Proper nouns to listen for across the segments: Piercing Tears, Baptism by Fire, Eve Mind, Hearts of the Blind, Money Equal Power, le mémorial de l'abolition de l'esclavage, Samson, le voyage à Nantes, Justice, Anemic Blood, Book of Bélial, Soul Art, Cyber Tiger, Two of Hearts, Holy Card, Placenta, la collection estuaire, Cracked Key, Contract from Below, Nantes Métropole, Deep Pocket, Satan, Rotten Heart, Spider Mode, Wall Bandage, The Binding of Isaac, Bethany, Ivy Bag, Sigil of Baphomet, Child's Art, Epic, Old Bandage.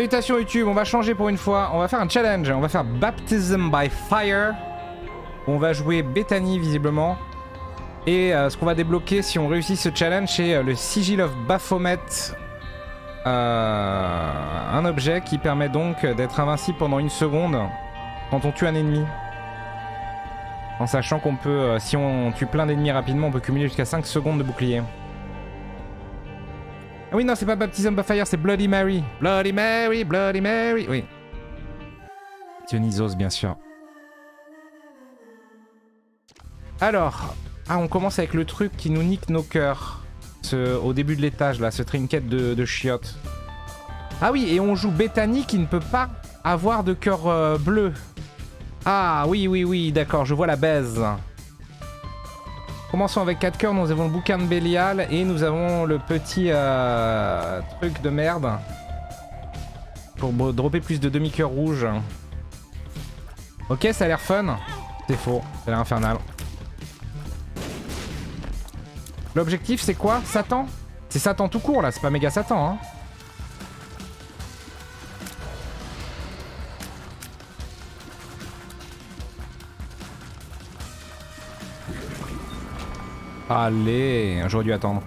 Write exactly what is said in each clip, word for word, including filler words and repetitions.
Salutations YouTube, on va changer pour une fois. On va faire un challenge. On va faire Baptism by Fire. On va jouer Bethany visiblement. Et euh, ce qu'on va débloquer si on réussit ce challenge, c'est euh, le Sigil of Baphomet. Euh, un objet qui permet donc d'être invincible pendant une seconde quand on tue un ennemi. En sachant qu'on peut, euh, si on tue plein d'ennemis rapidement, on peut cumuler jusqu'à cinq secondes de bouclier. Ah oui, non, c'est pas Baptism by Fire, c'est Bloody Mary. Bloody Mary, Bloody Mary, oui. Dionysos, bien sûr. Alors, ah, on commence avec le truc qui nous nique nos cœurs. Ce, au début de l'étage, là, ce trinket de, de chiottes. Ah oui, et on joue Bethany qui ne peut pas avoir de cœur euh, bleu. Ah oui, oui, oui, d'accord, je vois la baise. Commençons avec quatre cœurs, nous avons le bouquin de Bélial et nous avons le petit euh, truc de merde pour dropper plus de demi-cœurs rouges. Ok, ça a l'air fun. C'est faux, ça a l'air infernal. L'objectif c'est quoi? Satan? C'est Satan tout court là, c'est pas méga Satan hein. Allez, j'aurais dû attendre.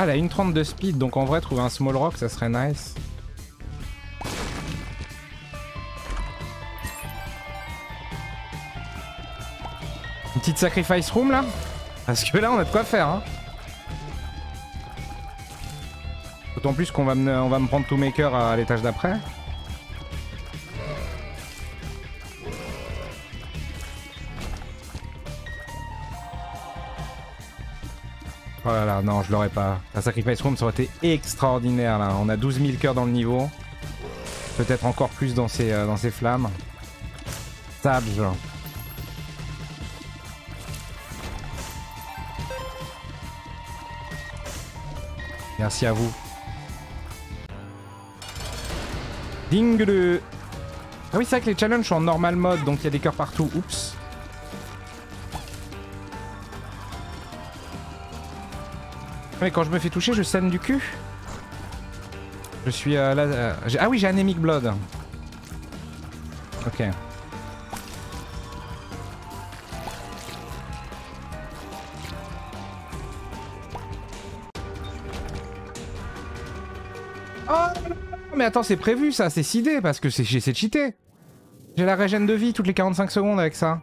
Ah, elle a une trente de speed, donc en vrai, trouver un small rock, ça serait nice. Une petite sacrifice room, là? Parce que là, on a de quoi faire, hein. D'autant plus qu'on va me, on va me prendre tous mes cœurs à l'étage d'après. Oh là là, non, je l'aurais pas. La Sacrifice Room, ça aurait été extraordinaire, là. On a douze mille cœurs dans le niveau. Peut-être encore plus dans ces, euh, dans ces flammes. Sable. Merci à vous. Ding le... Ah oui, c'est vrai que les challenges sont en normal mode, donc il y a des cœurs partout. Oups. Mais quand je me fais toucher, je saigne du cul. Je suis euh, là... Euh, ah oui, j'ai Anemic Blood. Ok. Oh mais attends, c'est prévu ça, c'est sidé parce que c'est cheaté. J'ai la régène de vie toutes les quarante-cinq secondes avec ça.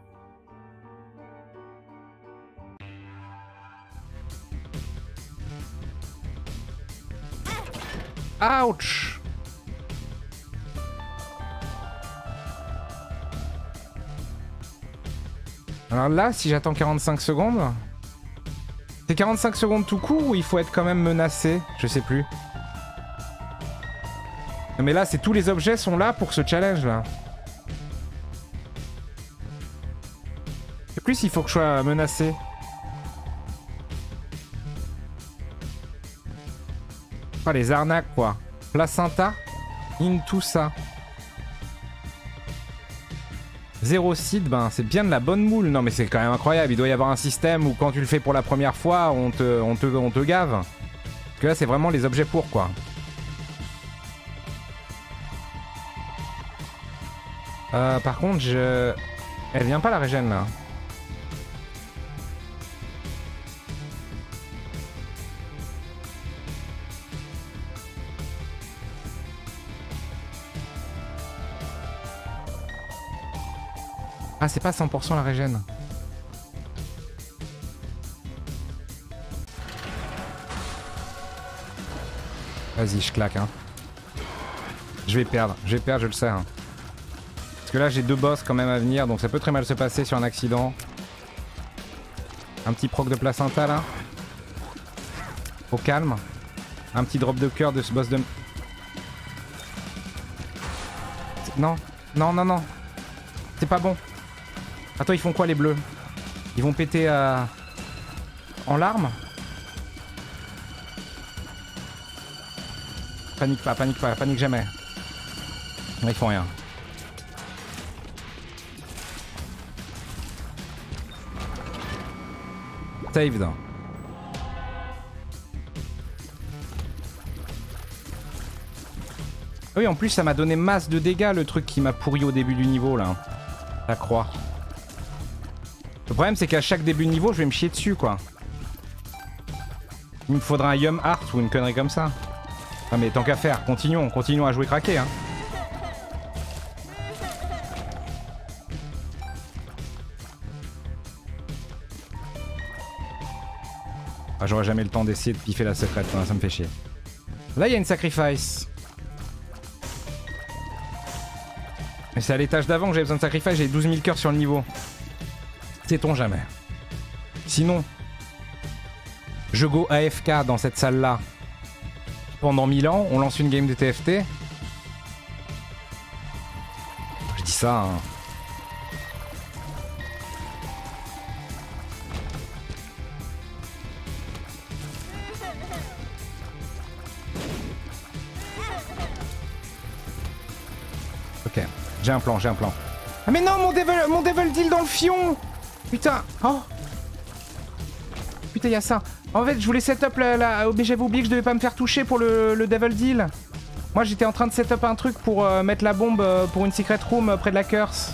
Ouch! Alors là, si j'attends quarante-cinq secondes... C'est quarante-cinq secondes tout court ou il faut être quand même menacé? Je sais plus. Non mais là, c'est tous les objets sont là pour ce challenge là. De plus, il faut que je sois menacé. Ah, les arnaques quoi. Placenta, in tout ça. Zéro seed, ben c'est bien de la bonne moule. Non mais c'est quand même incroyable, il doit y avoir un système où quand tu le fais pour la première fois, on te, on te, on te gave. Parce que là c'est vraiment les objets pour quoi. Euh, par contre, je... Elle vient pas la régène là. Ah, c'est pas cent pour cent la régène. Vas-y, je claque. Hein. Je vais perdre, je vais perdre, je le sais. Hein. Parce que là, j'ai deux boss quand même à venir, donc ça peut très mal se passer sur un accident. Un petit proc de placenta là. Au calme. Un petit drop de cœur de ce boss de... Non, non, non, non. C'est pas bon. Attends, ils font quoi les bleus? Ils vont péter euh, en larmes? Panique pas, panique pas, panique jamais. Ils font rien. Saved. Oui, en plus ça m'a donné masse de dégâts le truc qui m'a pourri au début du niveau là. La croix. Le problème c'est qu'à chaque début de niveau je vais me chier dessus quoi. Il me faudra un Yum Heart ou une connerie comme ça. Enfin mais tant qu'à faire, continuons, continuons à jouer craqué hein. Ah, j'aurai jamais le temps d'essayer de piffer la secrète, hein, ça me fait chier. Là il y a une sacrifice. Mais c'est à l'étage d'avant que j'avais besoin de sacrifice, j'ai douze mille cœurs sur le niveau. Sait-on jamais. Sinon, je go A F K dans cette salle-là. Pendant mille ans, on lance une game de T F T. Je dis ça, hein. Ok, j'ai un plan, j'ai un plan. Ah mais non, mon devil, mon devil deal dans le fion. Putain, oh. Putain, il y a ça. En fait, je voulais setup la, la... mais j'avais oublié que je devais pas me faire toucher pour le, le Devil Deal. Moi, j'étais en train de setup un truc pour euh, mettre la bombe euh, pour une secret room euh, près de la curse.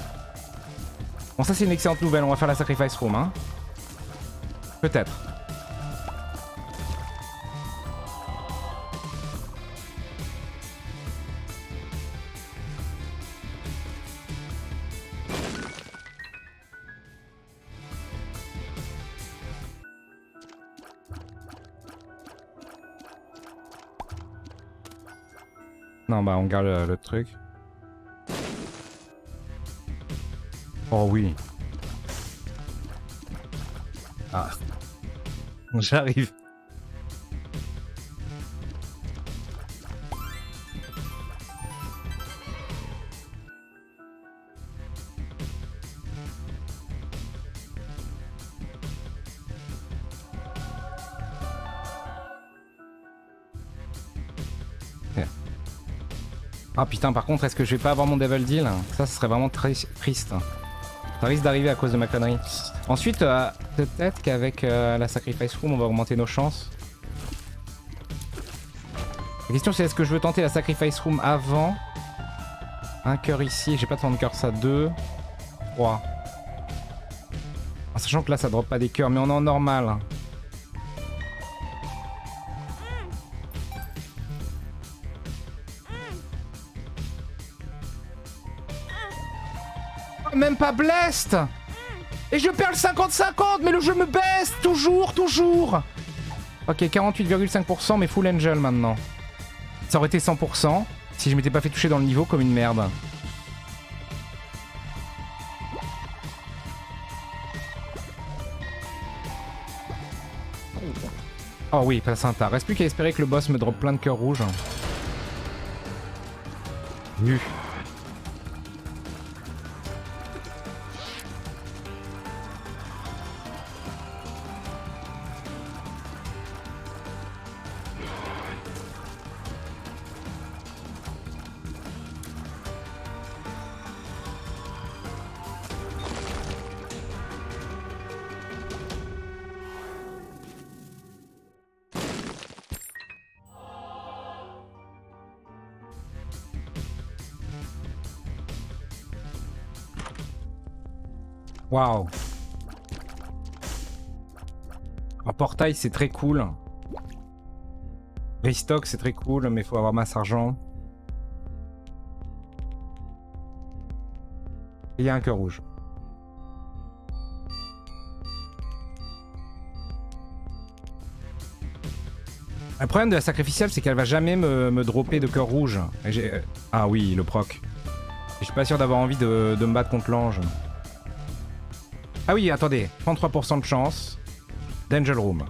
Bon, ça c'est une excellente nouvelle. On va faire la sacrifice room, hein. Peut-être. Non, bah on garde euh, le truc. Oh oui. Ah. J'arrive. Ah putain, par contre, est-ce que je vais pas avoir mon Devil Deal? Ça, ce serait vraiment très triste. Ça risque d'arriver à cause de ma connerie. Ensuite, euh, peut-être qu'avec euh, la Sacrifice Room, on va augmenter nos chances. La question, c'est est-ce que je veux tenter la Sacrifice Room avant? Un cœur ici, j'ai pas tant de cœur, ça. deux, trois. En sachant que là, ça drop pas des cœurs, mais on est en normal. Même pas blessed. Et je perds le cinquante cinquante, mais le jeu me baisse. Toujours, toujours. Ok, quarante-huit virgule cinq pour cent, mais full angel maintenant. Ça aurait été cent pour cent si je m'étais pas fait toucher dans le niveau comme une merde. Oh oui, Placenta. Reste plus qu'à espérer que le boss me drop plein de cœurs rouges. Nu. Waouh. Un portail c'est très cool. Restock c'est très cool, mais faut avoir masse argent. Il y a un cœur rouge. Le problème de la sacrificielle c'est qu'elle va jamais me, me dropper de cœur rouge. Et ah oui, le proc. Je suis pas sûr d'avoir envie de, de me battre contre l'ange. Ah oui, attendez, trente-trois pour cent de chance d'Angel Room.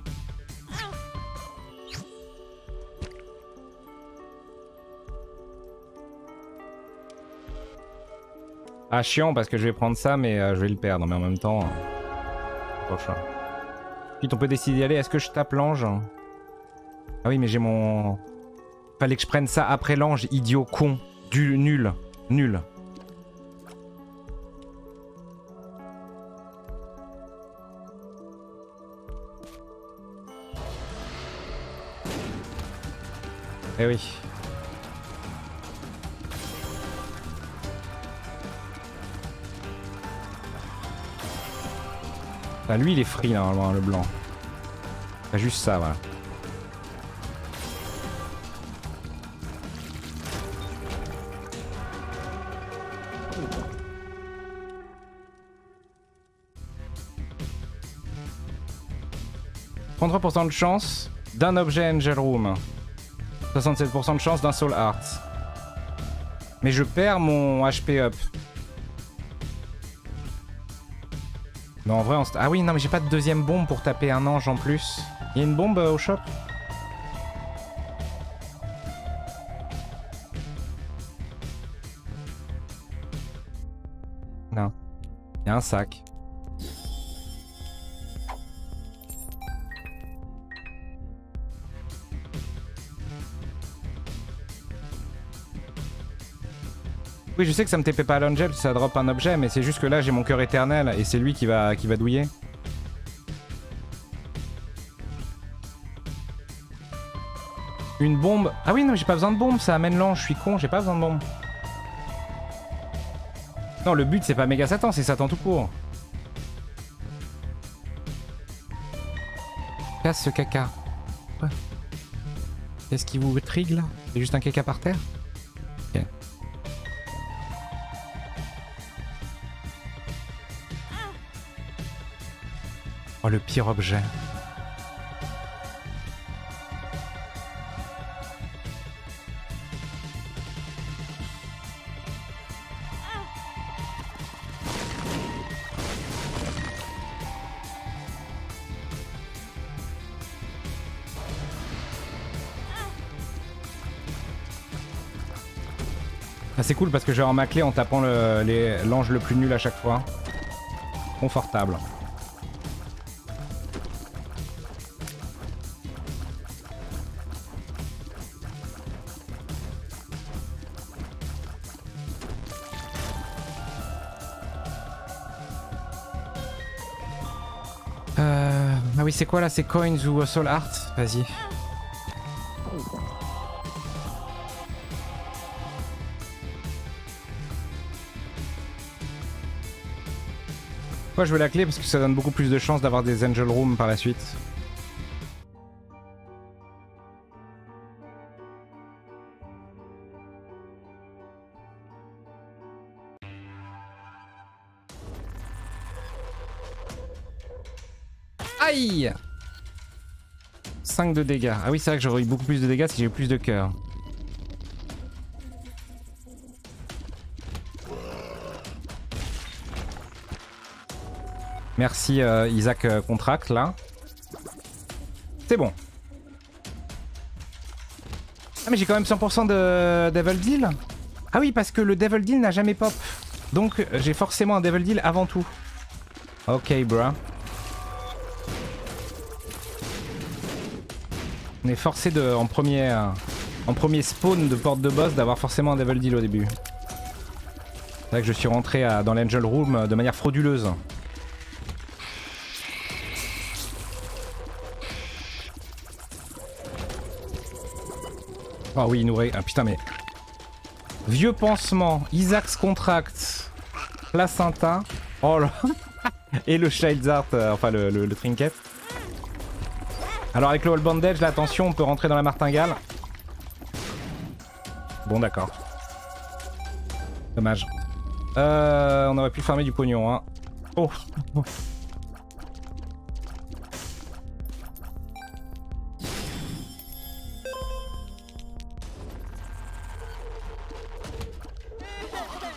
Ah, chiant parce que je vais prendre ça, mais euh, je vais le perdre. Mais en même temps, prochain. Ensuite, on peut décider d'y aller. Est-ce que je tape l'ange? Ah oui, mais j'ai mon... Fallait que je prenne ça après l'ange, idiot, con, du nul, nul. Eh oui. Enfin, lui il est free normalement, le blanc. Enfin, juste ça, voilà. trente-trois pour cent de chance d'un objet Angel Room. soixante-sept pour cent de chance d'un Soul Art. Mais je perds mon H P up. Non, en vrai, on... Ah oui, non, mais j'ai pas de deuxième bombe pour taper un ange en plus. Il y a une bombe euh, au shop? Non. Il y a un sac. Oui, je sais que ça me T P pas à l'angel, ça drop un objet, mais c'est juste que là j'ai mon cœur éternel et c'est lui qui va qui va douiller. Une bombe. Ah oui, non, j'ai pas besoin de bombe, ça amène l'ange, je suis con, j'ai pas besoin de bombe. Non, le but c'est pas méga Satan, c'est Satan tout court. Casse ce caca. Ouais. Qu'est-ce qui vous trigue là? C'est juste un caca par terre? Oh, le pire objet. Ah, c'est cool parce que j'ai en ma clé en tapant le, les, l'ange le plus nul à chaque fois. Confortable. C'est quoi là? C'est Coins ou Soul Art? Vas-y. Pourquoi je veux la clé? Parce que ça donne beaucoup plus de chances d'avoir des Angel Room par la suite. cinq de dégâts. Ah oui, c'est vrai que j'aurais eu beaucoup plus de dégâts si j'ai eu plus de cœur. Merci euh, Isaac euh, Contract là. C'est bon. Ah mais j'ai quand même cent pour cent de Devil Deal. Ah oui, parce que le Devil Deal n'a jamais pop. Donc j'ai forcément un Devil Deal avant tout. Ok bruh. On est forcé de, en premier, en premier spawn de porte de boss d'avoir forcément un Devil Deal au début. C'est vrai que je suis rentré à, dans l'Angel Room de manière frauduleuse. Ah oui, il nous ré... Ah putain mais... Vieux pansement, Isaac's Contract, Placenta, oh là... et le Child's Art, euh, enfin le, le, le trinket. Alors avec le Wall Bandage, là attention, on peut rentrer dans la martingale. Bon d'accord. Dommage. Euh, on aurait pu farmer du pognon hein. Oh.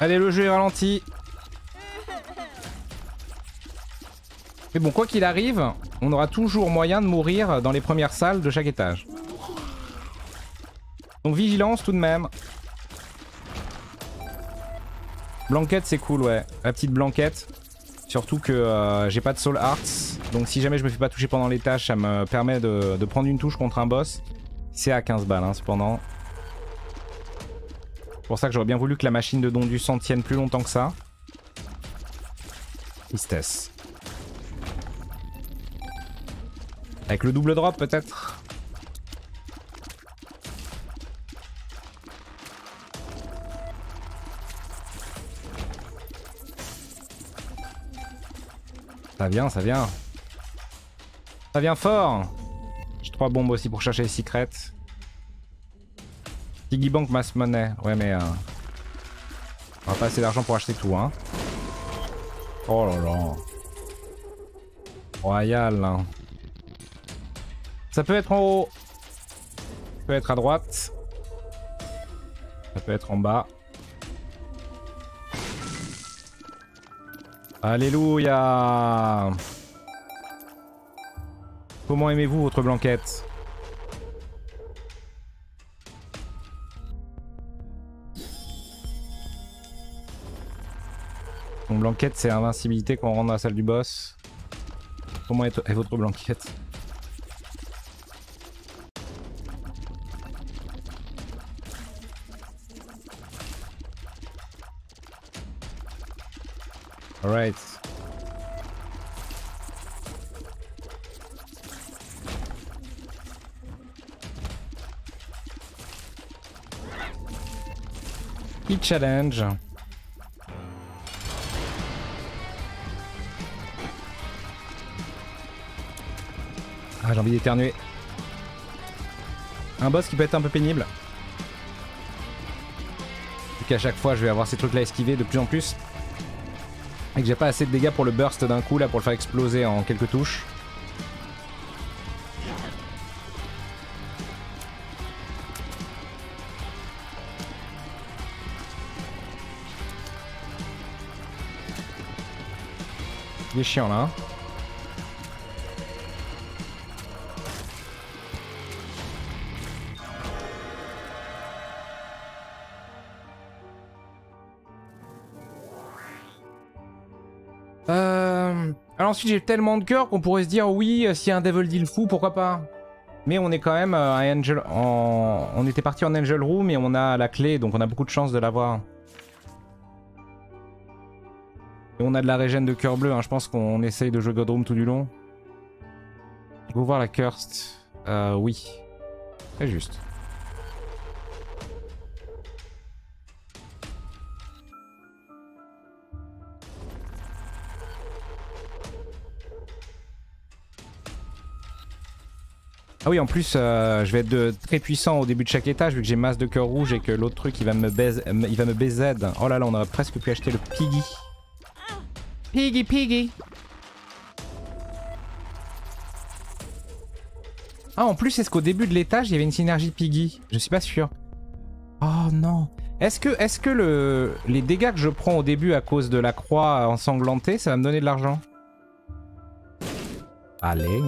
Allez, le jeu est ralenti. Mais bon, quoi qu'il arrive... On aura toujours moyen de mourir dans les premières salles de chaque étage. Donc vigilance tout de même. Blanquette, c'est cool, ouais. La petite blanquette. Surtout que euh, j'ai pas de Soul Arts. Donc si jamais je me fais pas toucher pendant les tâches, ça me permet de, de prendre une touche contre un boss. C'est à quinze balles, hein, cependant. C'est pour ça que j'aurais bien voulu que la machine de don du sang tienne plus longtemps que ça. Tristesse. Avec le double drop, peut-être. Ça vient, ça vient. Ça vient fort. J'ai trois bombes aussi pour chercher les secrets. Piggy Bank Mass Money. Ouais, mais... Euh... on va pas assez d'argent pour acheter tout, hein. Oh là là. Royal, hein. Ça peut être en haut. Ça peut être à droite. Ça peut être en bas. Alléluia. Comment aimez-vous votre blanquette? Mon blanquette, c'est invincibilité quand on rentre dans la salle du boss. Comment est votre blanquette? Alright. Key challenge. Ah, j'ai envie d'éternuer. Un boss qui peut être un peu pénible. Vu qu'à chaque fois je vais avoir ces trucs là esquivés de plus en plus. Et que j'ai pas assez de dégâts pour le burst d'un coup là pour le faire exploser en quelques touches. Il est chiant là. Ensuite j'ai tellement de cœur qu'on pourrait se dire oui, s'il y a un Devil Deal fou, pourquoi pas. Mais on est quand même à Angel en... on était parti en Angel Room et on a la clé, donc on a beaucoup de chance de l'avoir. Et on a de la régène de cœur bleu, hein. Je pense qu'on essaye de jouer God Room tout du long. Je vais voir la Cursed. Euh, oui. Très juste. Ah oui, en plus euh, je vais être de, très puissant au début de chaque étage vu que j'ai masse de cœur rouge et que l'autre truc il va me baise, il va me baiser. Oh là là, on aurait presque pu acheter le Piggy. Piggy, Piggy. Ah, en plus, est-ce qu'au début de l'étage il y avait une synergie Piggy? Je suis pas sûr. Oh non. Est-ce que, est-ce que le, les dégâts que je prends au début à cause de la croix ensanglantée, ça va me donner de l'argent? Allez.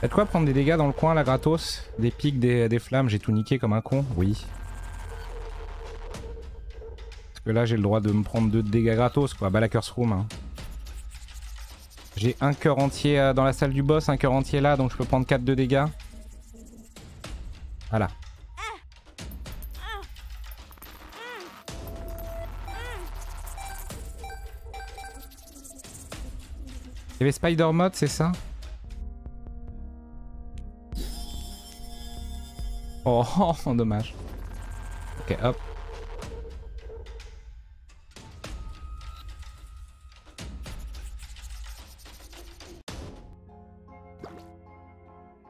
Y'a de quoi prendre des dégâts dans le coin là gratos? Des pics, des, des flammes, j'ai tout niqué comme un con. Oui. Parce que là j'ai le droit de me prendre deux dégâts gratos quoi. Bah la curse room. Hein. J'ai un cœur entier dans la salle du boss, un cœur entier là, donc je peux prendre quatre de dégâts. Voilà. Il y avait Spider Mode, c'est ça? Oh, dommage. Ok, hop.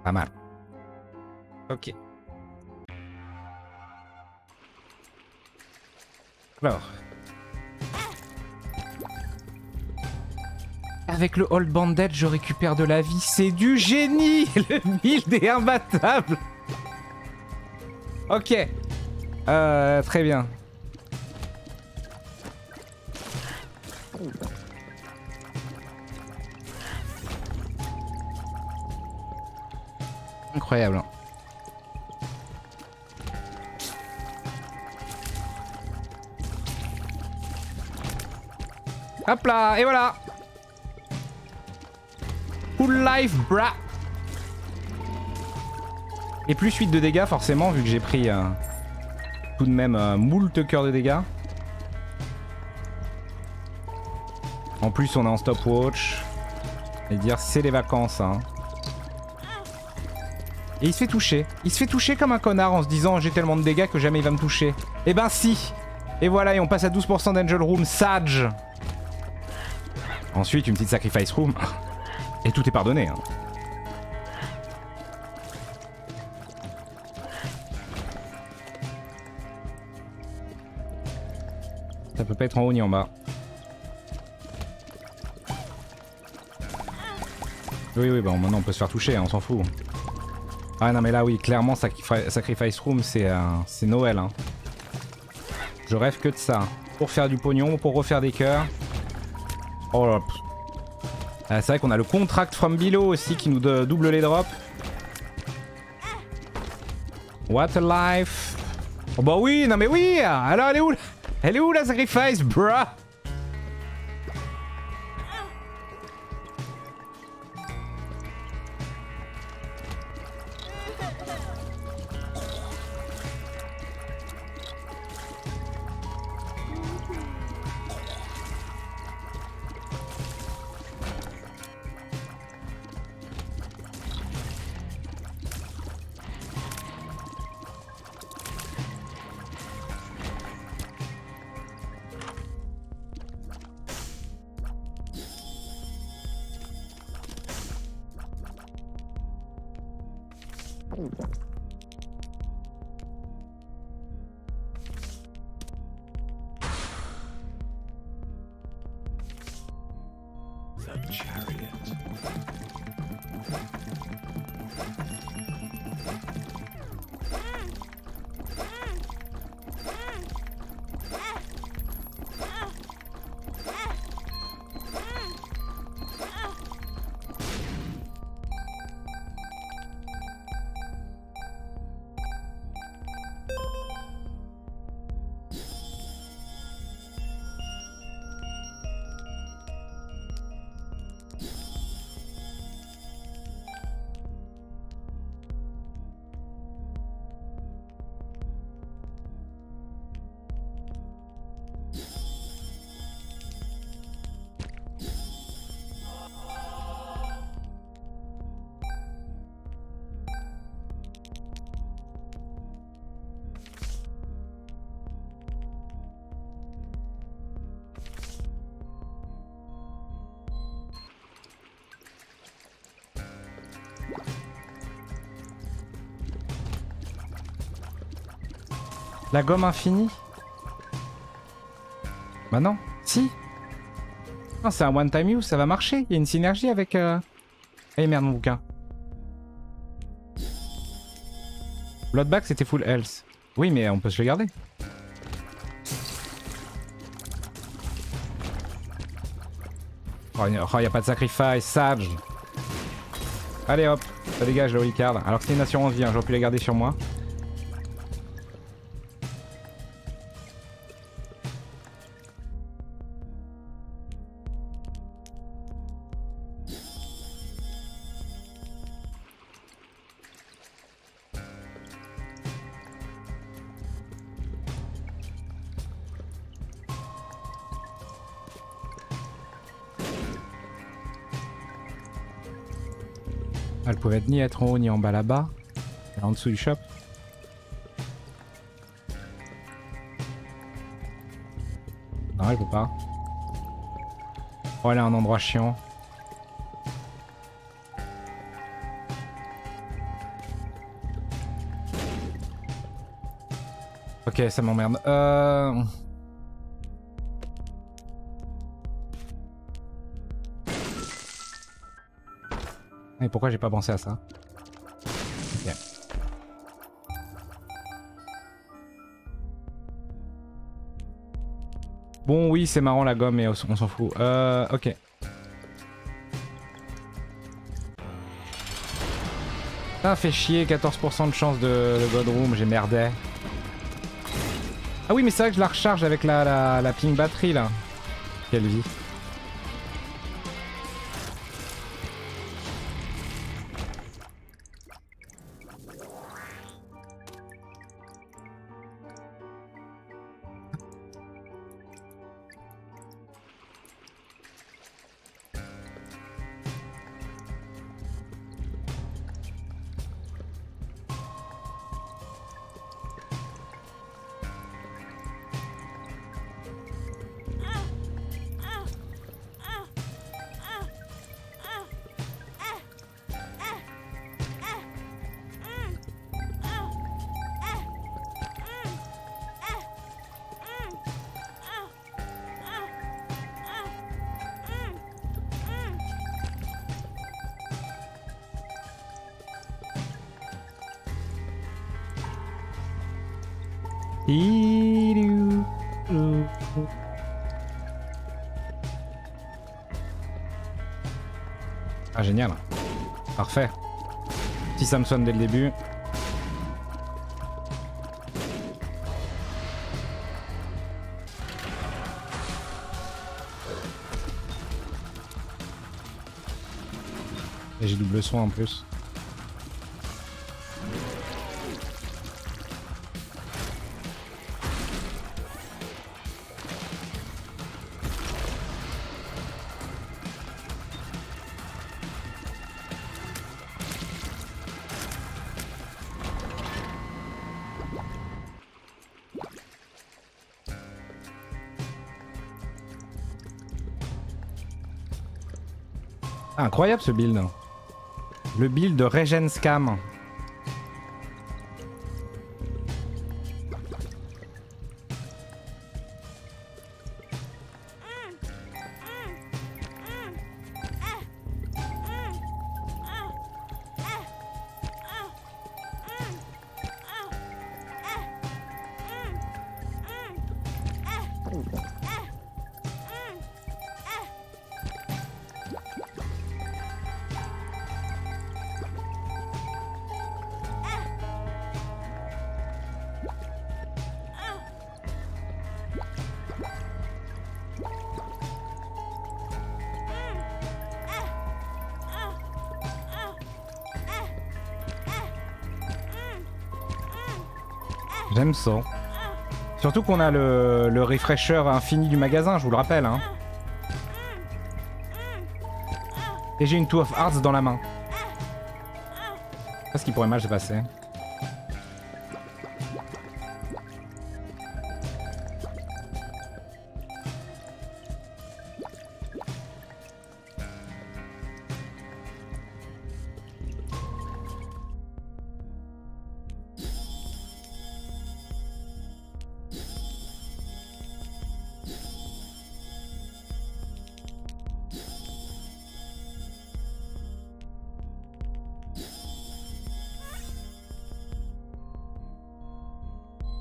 Pas mal. Ok. Alors. Avec le Old Bandage, je récupère de la vie. C'est du génie! Le build est imbattable! Ok, euh, très bien. Incroyable. Hop là, et voilà. Full life, bra. Et plus huit de dégâts forcément, vu que j'ai pris euh, tout de même euh, moult cœurs de dégâts. En plus on est en stopwatch. Et dire c'est les vacances hein. Et il se fait toucher. Il se fait toucher comme un connard en se disant j'ai tellement de dégâts que jamais il va me toucher. Et ben si. Et voilà, et on passe à douze pour cent d'Angel Room, Sage. Ensuite une petite Sacrifice Room. Et tout est pardonné hein. Ça peut pas être en haut ni en bas. Oui oui, bah maintenant on peut se faire toucher, hein, on s'en fout. Ah non mais là oui, clairement Sacrifice, Sacrifice Room c'est euh, c'est Noël hein. Je rêve que de ça. Pour faire du pognon, pour refaire des cœurs. Oh là. Ah, c'est vrai qu'on a le Contract from Below aussi qui nous double les drops. What a life. Oh bah oui, non mais oui. Alors elle est où, elle est où la Sacrifice, bruh? La gomme infinie? Bah non, si. Non, c'est un one time use, ça va marcher. Il y a une synergie avec... Euh... Eh merde mon bouquin. Bloodbag c'était full health. Oui mais on peut se le garder. Oh, oh y a pas de sacrifice, sage. Allez hop, ça dégage le Holy Card. Alors que c'est une assurance vie, hein, j'aurais pu la garder sur moi. Ni être en haut ni en bas là-bas, en dessous du shop. Non, elle peut pas. Oh, elle a un endroit chiant. Ok, ça m'emmerde. Euh... Et pourquoi j'ai pas pensé à ça? Ok. Bon oui c'est marrant la gomme mais on s'en fout. Euh ok. Putain, fait chier, quatorze pour cent de chance de, de Godroom, j'ai merdé. Ah oui, mais c'est vrai que je la recharge avec la, la, la ping batterie là. Quelle vie. Ah génial, parfait. Petit Samson dès le début. Et j'ai double soin en plus. Incroyable ce build. Le build de Regen Scam. J'aime ça. Surtout qu'on a le, le refresher infini du magasin, je vous le rappelle. Hein. Et j'ai une Two of Hearts dans la main. Parce qu'il pourrait mal se passer.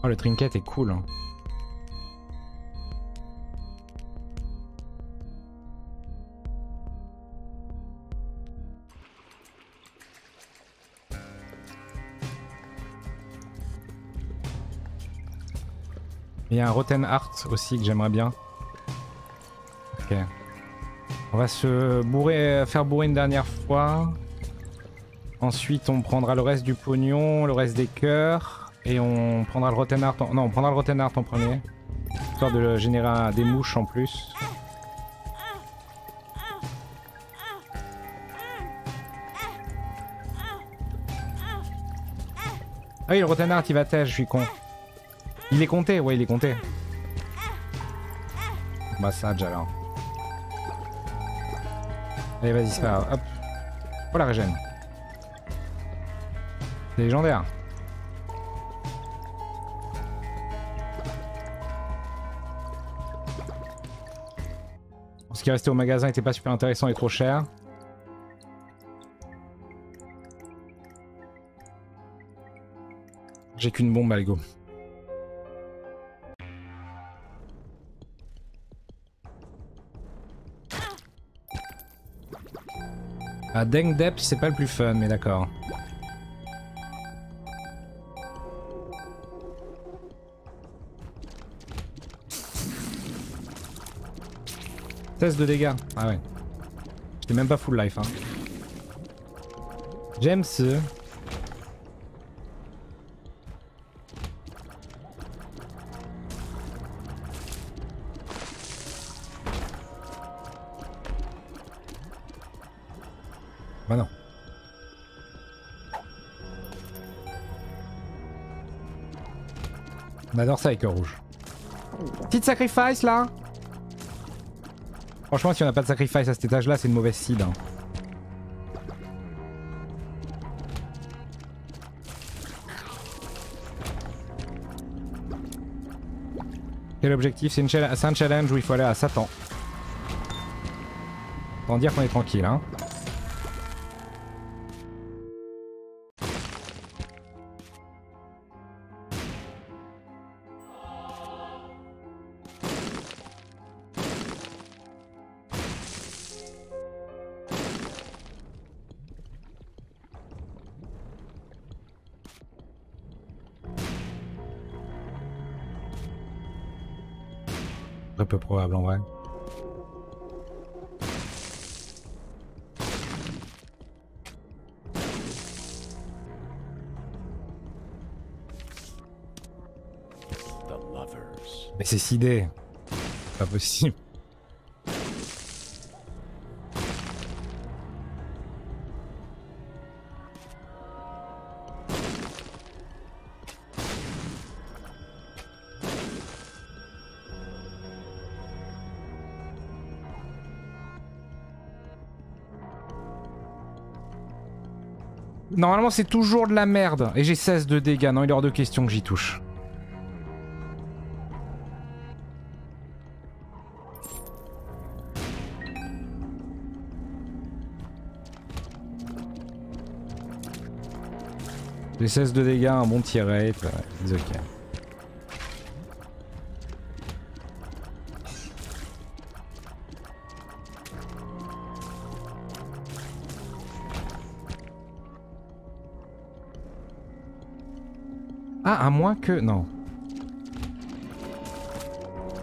Le trinket est cool. Il y a un Rotten Heart aussi que j'aimerais bien. Ok. On va se bourrer, faire bourrer une dernière fois. Ensuite, on prendra le reste du pognon, le reste des cœurs. Et on prendra le Rotten Heart en... Non, on prendra le Rotten Heart en premier. Histoire de générer des mouches en plus. Ah oui, le Rotten Heart il va têche, je suis con. Il est compté, ouais il est compté. Bah ça déjà là. Allez vas-y c'est pas grave, hop. Oh la régène. C'est légendaire. Qui restait au magasin était pas super intéressant et trop cher. J'ai qu'une bombe à l'ego. Ah, Deng Dep c'est pas le plus fun mais d'accord. seize de dégâts. Ah ouais. J'étais même pas full life. Hein. J'aime ce... Bah non. On adore ça avec le rouge. Petite sacrifice là. Franchement si on n'a pas de sacrifice à cet étage là c'est une mauvaise seed. Hein. Quel objectif? C'est cha un challenge où il faut aller à Satan. Tant dire qu'on est tranquille hein. Peu probable en vrai. Mais c'est sidé. Pas possible. Normalement c'est toujours de la merde et j'ai seize de dégâts, non il est hors de question que j'y touche. J'ai seize de dégâts, un bon tir rate, it's ok. Ah, à moins que... Non.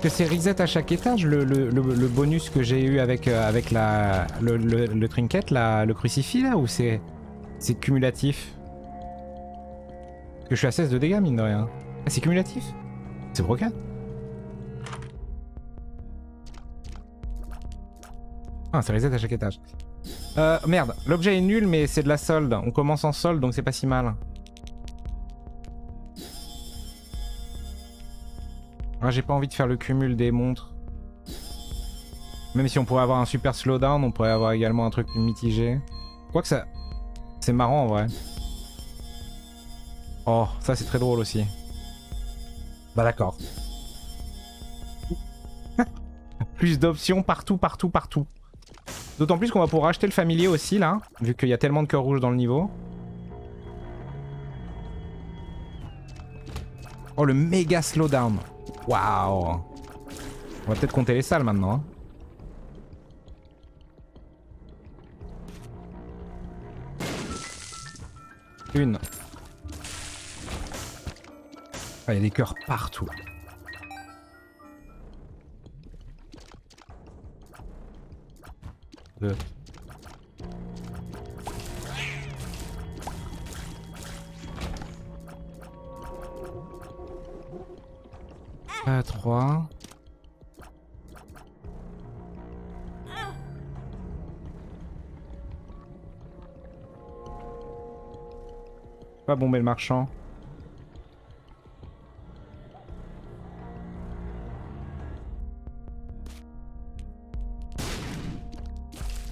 Que c'est reset à chaque étage, le, le, le, le bonus que j'ai eu avec, euh, avec la, le, le, le trinket, la, le crucifix, là, ou c'est cumulatif? Parce que je suis à seize de dégâts, mine de rien. Ah, c'est cumulatif? C'est brocade. Ah, c'est reset à chaque étage. Euh, merde, l'objet est nul, mais c'est de la solde. On commence en solde, donc c'est pas si mal. Ah, j'ai pas envie de faire le cumul des montres. Même si on pourrait avoir un super slowdown, on pourrait avoir également un truc mitigé. Quoique ça... C'est marrant en vrai. Oh, ça c'est très drôle aussi. Bah d'accord. Plus d'options partout, partout, partout. D'autant plus qu'on va pouvoir acheter le familier aussi là, vu qu'il y a tellement de cœurs rouges dans le niveau. Oh le méga slowdown. Waouh! On va peut-être compter les salles maintenant. Hein. Une. Ah, il y a des cœurs partout. Deux. trois. Pas bomber le marchand.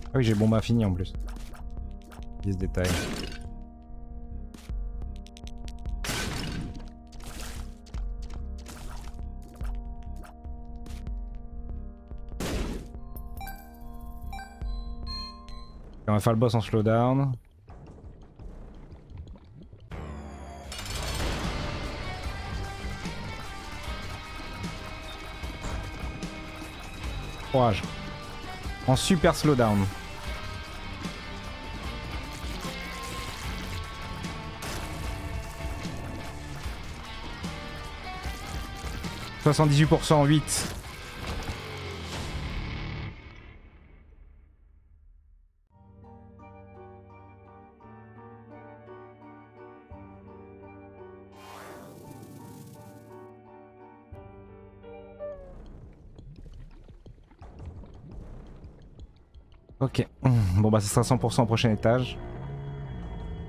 Ah oui, j'ai bombe infinie en plus. dix détails. On va faire le boss en slowdown. Courage. En super slowdown. soixante-dix-huit pour cent, huit. Ok. Bon bah ça sera cent pour cent au prochain étage.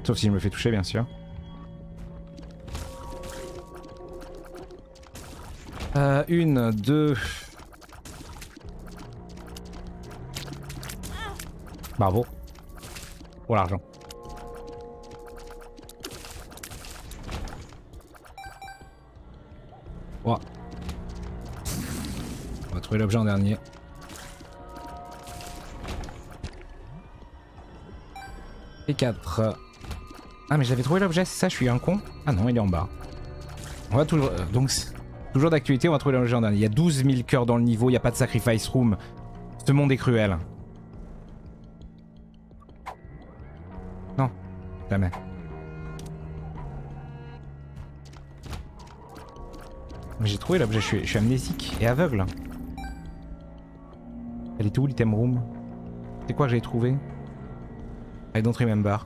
Sauf si je me fais toucher bien sûr. Euh, une, deux... Bravo. Pour l'argent. Oh. On va trouver l'objet en dernier. Et quatre. Ah mais j'avais trouvé l'objet, c'est ça, je suis un con. Ah non, il est en bas. On va toujours... Euh, donc, toujours d'actualité, on va trouver l'objet en dernier. Il y a douze mille cœurs dans le niveau, il n'y a pas de sacrifice room. Ce monde est cruel. Non, jamais. J'ai trouvé l'objet, je, je suis amnésique et aveugle. Elle était où l'item room? C'est quoi que j'ai trouvé? I don't remember.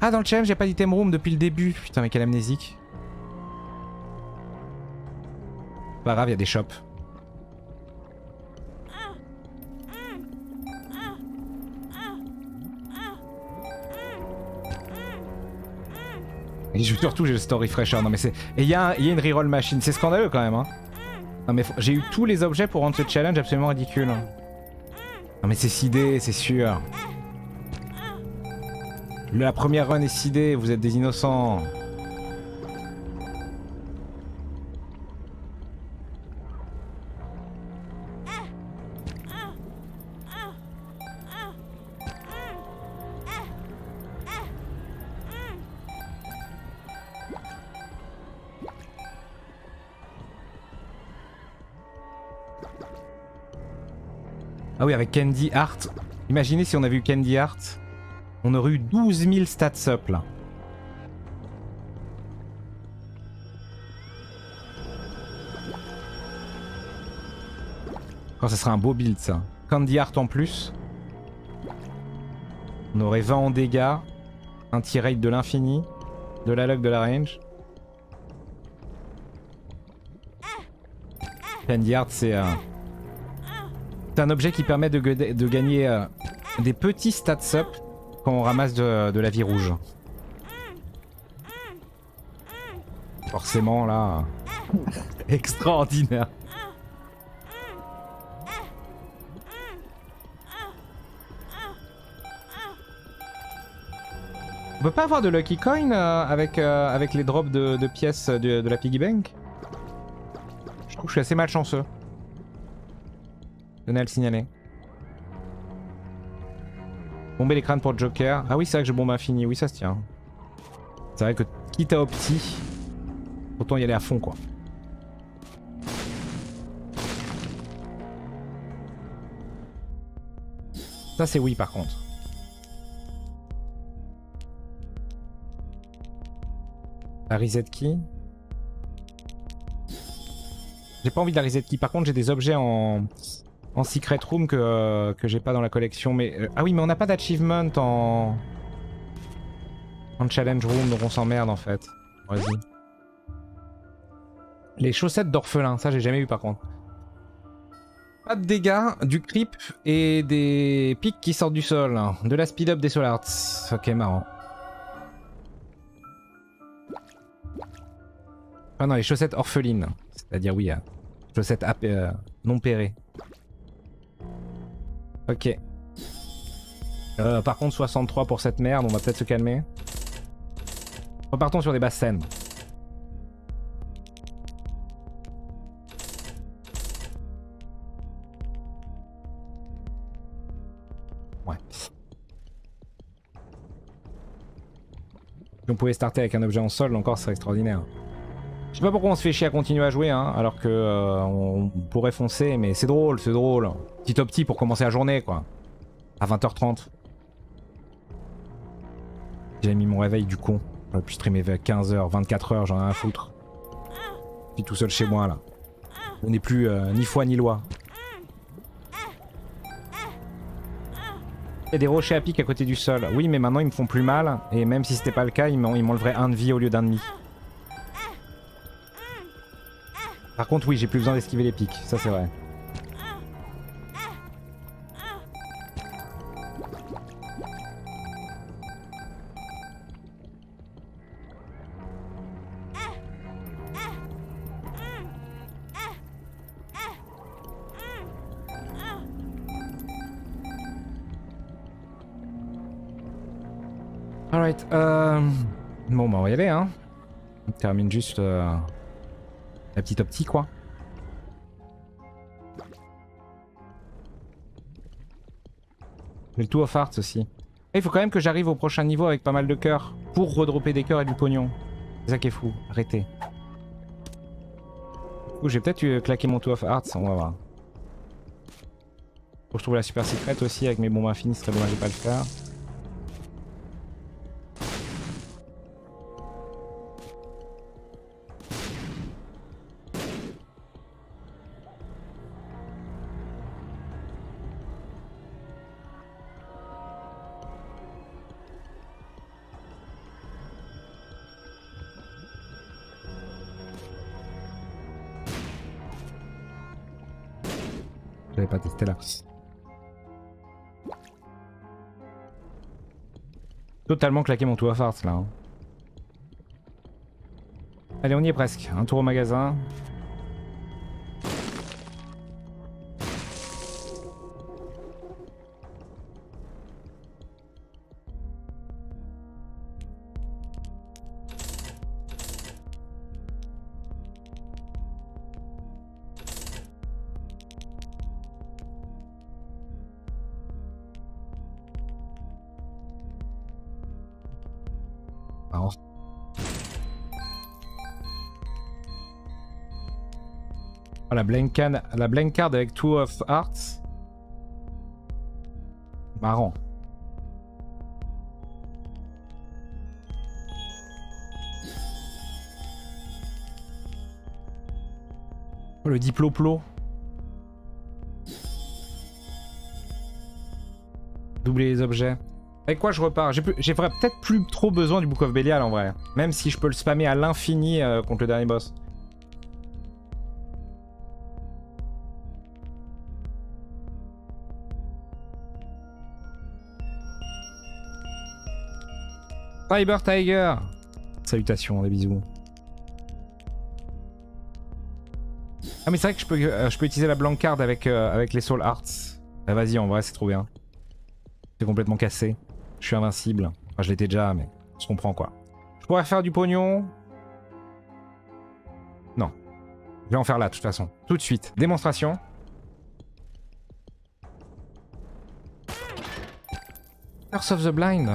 Ah dans le challenge, j'ai pas d'item room depuis le début. Putain mais quelle amnésique. Pas grave, il y a des shops. Et surtout j'ai le story fresher, non mais c'est... Et il y, y a une reroll machine, c'est scandaleux quand même hein. Non mais j'ai eu tous les objets pour rendre ce challenge absolument ridicule. Non mais c'est sidé, c'est sûr. La première run est sidée, vous êtes des innocents. Ah oui, avec Candy Heart. Imaginez si on avait eu Candy Heart, on aurait eu douze mille stats up là. Quand ça serait un beau build ça. Candy Heart en plus. On aurait vingt en dégâts, un tirade de l'infini, de la luck, de la range. Candy Heart c'est... Euh... C'est un objet qui permet de, de gagner euh, des petits stats up quand on ramasse de, de la vie rouge. Forcément là, extraordinaire. On peut pas avoir de Lucky Coin euh, avec, euh, avec les drops de, de pièces de, de la Piggy Bank? Je trouve que je suis assez malchanceux. Tenez à le signaler. Bomber les crânes pour Joker. Ah oui, c'est vrai que je bombe infini. Oui, ça se tient. C'est vrai que quitte à opti, autant y aller à fond quoi. Ça c'est oui par contre. La reset key. J'ai pas envie de la reset key. Par contre, j'ai des objets en... En secret room que, euh, que j'ai pas dans la collection, mais... Euh, ah oui, mais on n'a pas d'achievement en... En challenge room, donc on s'emmerde en fait. Vas-y. Les chaussettes d'orphelin, ça j'ai jamais eu par contre. Pas de dégâts, du creep et des pics qui sortent du sol. Hein. De la speed up des Soul Arts. Ok, marrant. Ah non, les chaussettes orphelines. C'est-à-dire oui, euh, chaussettes ap euh, non pérées. Ok. Euh, par contre soixante-trois pour cette merde, on va peut-être se calmer. Repartons sur des basses scènes. Ouais. Si on pouvait starter avec un objet en solde encore, ce serait extraordinaire. Je sais pas pourquoi on se fait chier à continuer à jouer, hein, alors que euh, on pourrait foncer, mais c'est drôle, c'est drôle. Petit top petit pour commencer la journée, quoi. À vingt heures trente. J'ai mis mon réveil du con. J'aurais pu streamer vers quinze heures, vingt-quatre heures, j'en ai rien à foutre. Je suis tout seul chez moi, là. On n'est plus euh, ni foi ni loi. Il y a des rochers à pic à côté du sol. Oui, mais maintenant ils me font plus mal, et même si c'était pas le cas, ils m'enlèveraient un de vie au lieu d'un demi. Par contre oui, j'ai plus besoin d'esquiver les pics, ça c'est vrai. Alright, euh... bon bah on va y aller hein. On termine juste euh... la petite optie quoi. Et le Two of Hearts aussi. Et il faut quand même que j'arrive au prochain niveau avec pas mal de cœurs pour redropper des cœurs et du pognon. C'est ça qui est fou, arrêtez. Ou j'ai peut-être claqué mon Two of Hearts, on va voir. Faut que je trouve la super secrète aussi avec mes bombes infinies, ce serait dommage de pas le faire. J'avais pas testé là. Totalement claqué mon Two of Hearts là. Hein. Allez, on y est presque. Un tour au magasin. La blank card, la blank card avec Two of Hearts. Marrant. Oh, le diploplo. Doubler les objets. Avec quoi je repars? J'ai peut-être plus trop besoin du Book of Bélial en vrai. Même si je peux le spammer à l'infini euh, contre le dernier boss. Cyber Tiger! Salutations, des bisous. Ah mais c'est vrai que je peux, euh, je peux utiliser la Blank Card avec, euh, avec les Soul Arts. Ah, vas-y, en vrai c'est trop bien. C'est complètement cassé. Je suis invincible. Enfin je l'étais déjà mais on se comprend quoi. Je pourrais faire du pognon. Non. Je vais en faire là de toute façon. Tout de suite. Démonstration. Hearts of the Blind.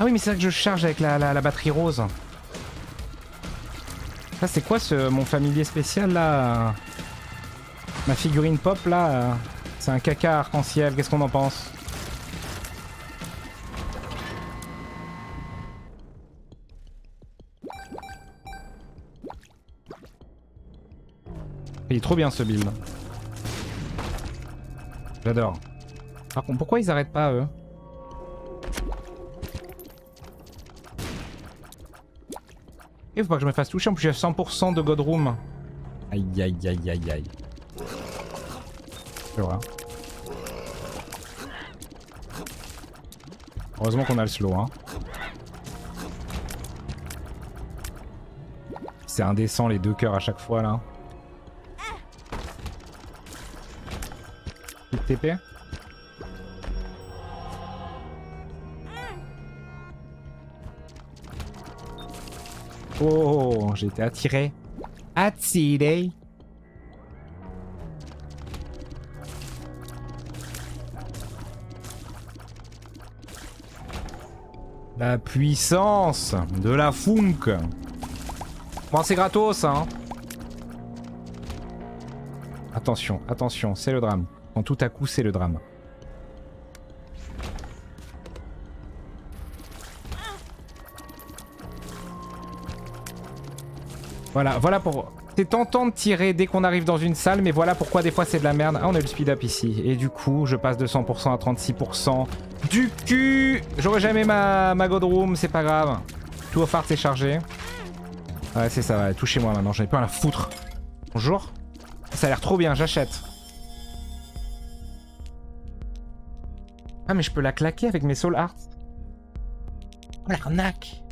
Ah oui mais c'est ça que je charge avec la, la, la batterie rose. Ça c'est quoi ce mon familier spécial là? Ma figurine pop là, c'est un caca arc-en-ciel, qu'est-ce qu'on en pense? Il est trop bien ce build. J'adore. Par contre, pourquoi ils arrêtent pas eux? Il faut pas que je me fasse toucher, en plus j'ai cent pour cent de God Room. Aïe aïe aïe aïe aïe. Voilà. Heureusement qu'on a le slow hein. C'est indécent les deux cœurs à chaque fois là. Petit T P. Oh j'ai été attiré. Attiré. La puissance de la funk. Bon c'est gratos hein. Attention, attention, c'est le drame. Quand tout à coup c'est le drame. Voilà, voilà pour... C'est tentant de tirer dès qu'on arrive dans une salle, mais voilà pourquoi des fois c'est de la merde. Ah on a le speed up ici. Et du coup je passe de cent pour cent à trente-six pour cent. Du cul. J'aurai jamais ma, ma God Room, c'est pas grave. Two of Hearts est chargé. Ouais, c'est ça, ouais, touchez-moi maintenant, j'en ai pas à la foutre. Bonjour. Ça a l'air trop bien, j'achète. Ah, mais je peux la claquer avec mes Soul Art. Oh, l'arnaque.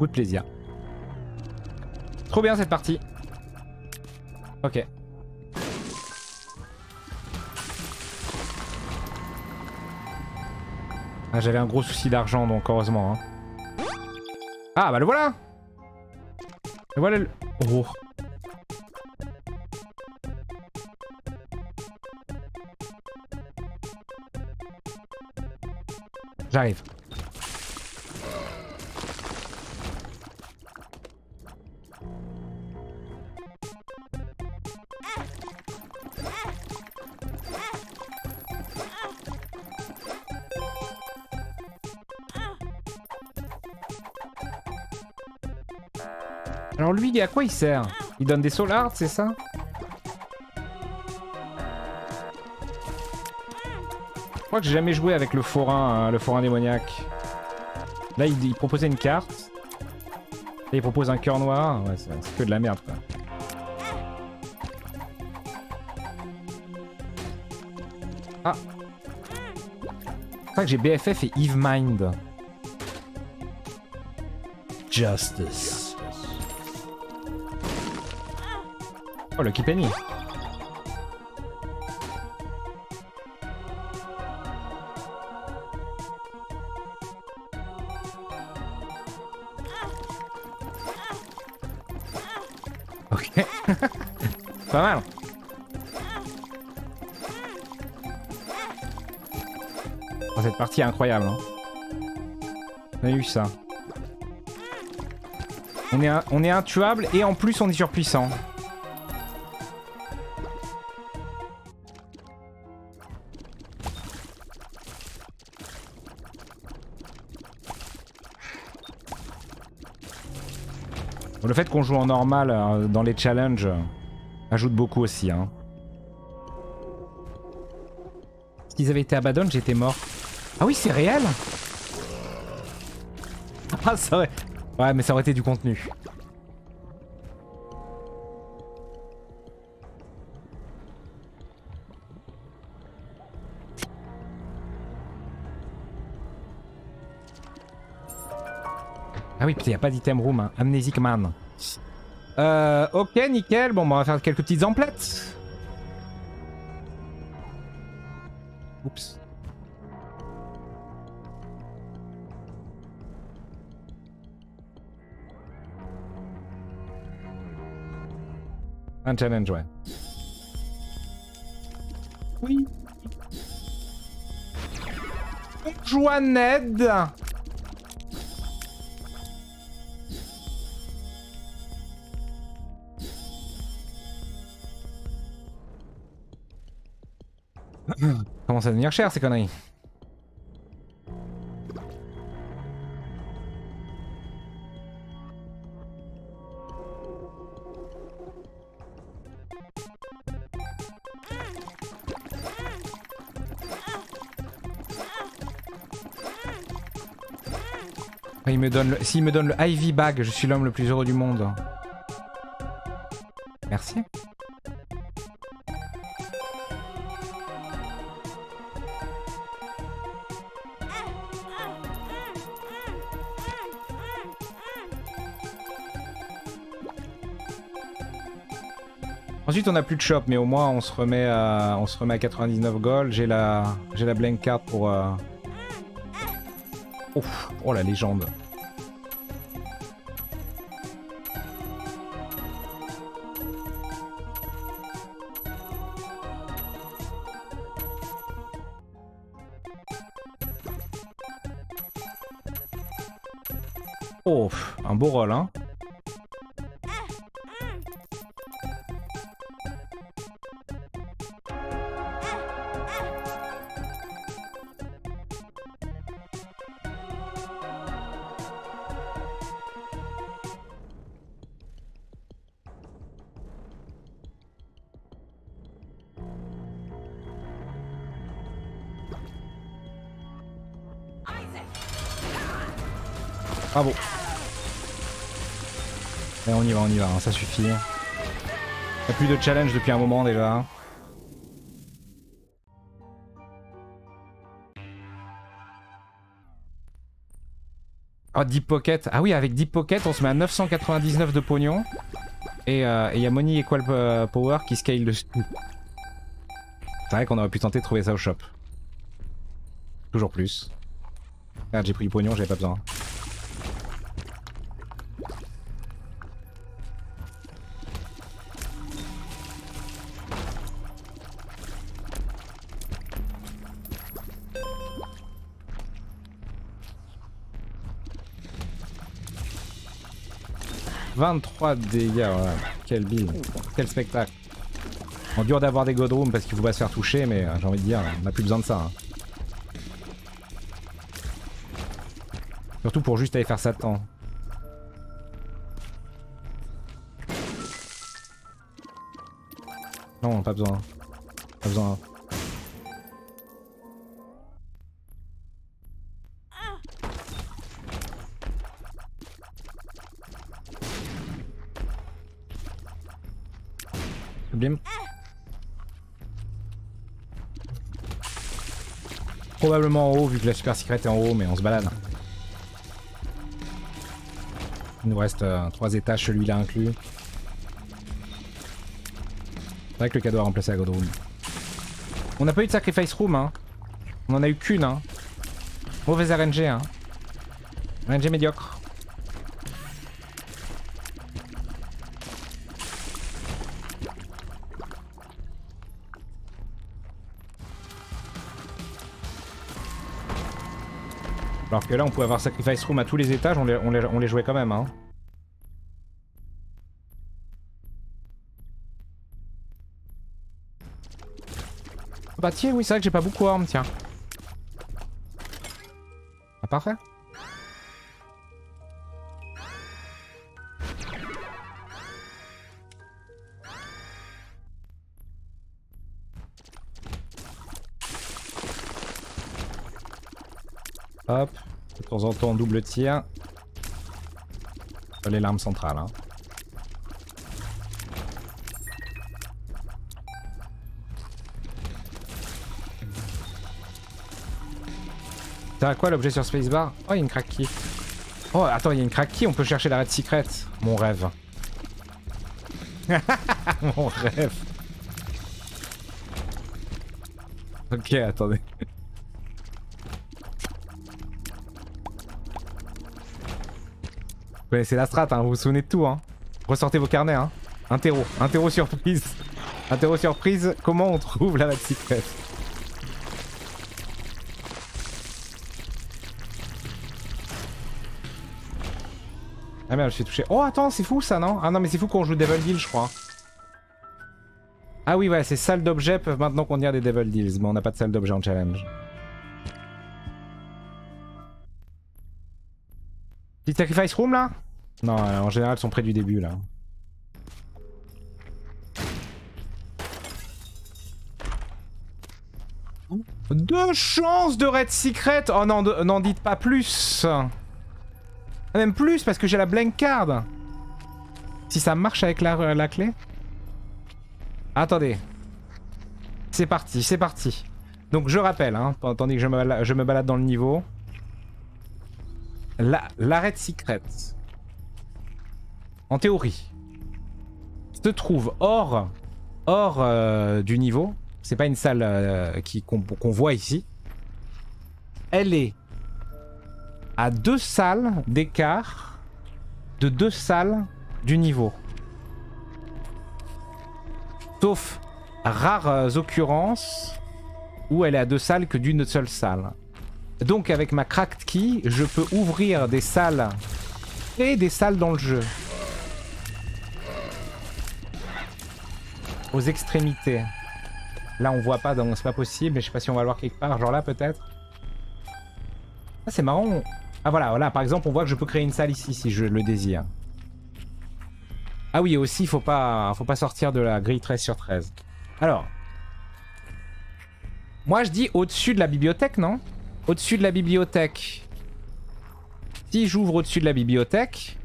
De plaisir. Trop bien cette partie. Ok. Ah, j'avais un gros souci d'argent donc heureusement. Hein. Ah bah le voilà. Le voilà le... Oh. J'arrive. Alors lui, à quoi il sert? Il donne des Soul Art, c'est ça? Je crois que j'ai jamais joué avec le forain, hein, le forain démoniaque. Là, il, il proposait une carte. Là, il propose un cœur noir. Ouais, c'est que de la merde, quoi. Ah. C'est vrai que j'ai B F F et Eve Mind. Justice. Oh, le Kipeni. Ok. Pas mal. Oh, cette partie est incroyable. Hein. On a eu ça. On est, un, on est intuable et en plus on est surpuissant. Le fait qu'on joue en normal euh, dans les challenges euh, ajoute beaucoup aussi. Hein. S'ils avaient été Abaddon, j'étais mort. Ah oui, c'est réel. Ah, ça aurait... Ouais, mais ça aurait été du contenu. Ah oui, putain, il n'y a pas d'item room, hein. Amnésique Man. Euh, ok, nickel. Bon, bah, on va faire quelques petites emplettes. Oups. Un challenge, ouais. Oui. Joannette. Comment ça va devenir cher ces conneries? S'il me donne le, s'il me donne le Ivy Bag, je suis l'homme le plus heureux du monde. Merci. Ensuite on a plus de shop mais au moins on se remet à, on se remet à quatre-vingt-dix-neuf gold. J'ai la, j'ai la blank card pour... Euh... Ouf, oh la légende. Oh, un beau roll, hein. Bravo. Et on y va, on y va, hein, ça suffit. Y'a plus de challenge depuis un moment déjà. Oh, Deep Pocket. Ah oui, avec Deep Pocket, on se met à neuf cent quatre-vingt-dix-neuf de pognon. Et euh, et y a Money Equal Power qui scale le... C'est vrai qu'on aurait pu tenter de trouver ça au shop. Toujours plus. Merde, j'ai pris du pognon, j'avais pas besoin. vingt-trois dégâts, ouais. Quel build, quel spectacle. On dure d'avoir des godrooms parce qu'il faut pas se faire toucher, mais j'ai envie de dire, on n'a plus besoin de ça. Hein. Surtout pour juste aller faire ça de temps. Non, pas besoin. Pas besoin. Probablement en haut vu que la super secrète est en haut, mais on se balade. Il nous reste euh, trois étages, celui-là inclus. C'est vrai que le cadeau a remplacé la God Room. On n'a pas eu de Sacrifice Room, hein. On en a eu qu'une, hein. Mauvaise R N G, hein. R N G médiocre. Alors que là on pouvait avoir Sacrifice Room à tous les étages, on les, on les, on les jouait quand même hein. Bah tiens oui c'est vrai que j'ai pas beaucoup armes tiens. Ah parfait. Hop, de temps en temps on double tir. Les larmes centrales. Hein. T'as quoi l'objet sur Spacebar? Oh, il y a une Cracked Key. Oh, attends, il y a une Cracked Key, on peut chercher la Red Secret. Mon rêve. Mon rêve. Ok, attendez. Vous connaissez la strat, hein, vous vous souvenez de tout. Hein. Ressortez vos carnets. Hein. Interro, interro surprise. Interro surprise, comment on trouve la Red Secret? Ah merde, je suis touché. Oh attends, c'est fou ça, non? Ah non, mais c'est fou qu'on joue Devil Deal, je crois. Ah oui, voilà, ces salles d'objets peuvent maintenant contenir des Devil Deals, mais on n'a pas de salle d'objets en challenge. Petit Sacrifice Room là? Non, en général, ils sont près du début là. Deux chances de Red Secret! Oh non, n'en dites pas plus! Même plus parce que j'ai la Blank Card! Si ça marche avec la, la clé? Attendez. C'est parti, c'est parti. Donc je rappelle, hein, tandis que je me balade, je me balade dans le niveau. La, la Red Secret, en théorie, se trouve hors, hors euh, du niveau. C'est pas une salle euh, qu'on qu'on voit ici. Elle est à deux salles d'écart de deux salles du niveau. Sauf rares occurrences où elle est à deux salles que d'une seule salle. Donc avec ma Cracked Key, je peux ouvrir des salles fait des salles dans le jeu. Aux extrémités. Là on voit pas, donc c'est pas possible, mais je sais pas si on va le voir quelque part, genre là peut-être. Ah c'est marrant. On... Ah voilà, voilà, par exemple on voit que je peux créer une salle ici si je le désire. Ah oui, aussi, faut pas, faut pas sortir de la grille treize sur treize. Alors. Moi je dis au-dessus de la bibliothèque, non? Au-dessus de la bibliothèque. Si j'ouvre au-dessus de la bibliothèque,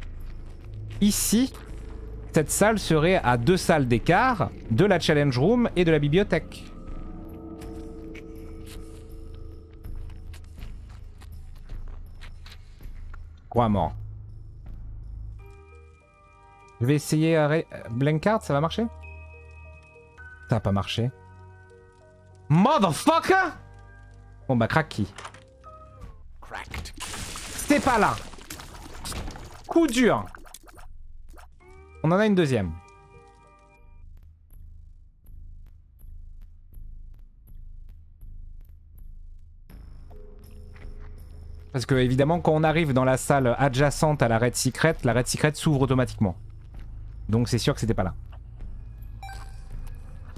ici, cette salle serait à deux salles d'écart de la challenge room et de la bibliothèque. Crois-moi. Je vais essayer à... Blank Card, ça va marcher? Ça n'a pas marché. Motherfucker! Bon bah Cracked Key. Cracked. C'est pas là. Coup dur. On en a une deuxième. Parce que évidemment quand on arrive dans la salle adjacente à la Red Secret, la Red Secret s'ouvre automatiquement. Donc c'est sûr que c'était pas là.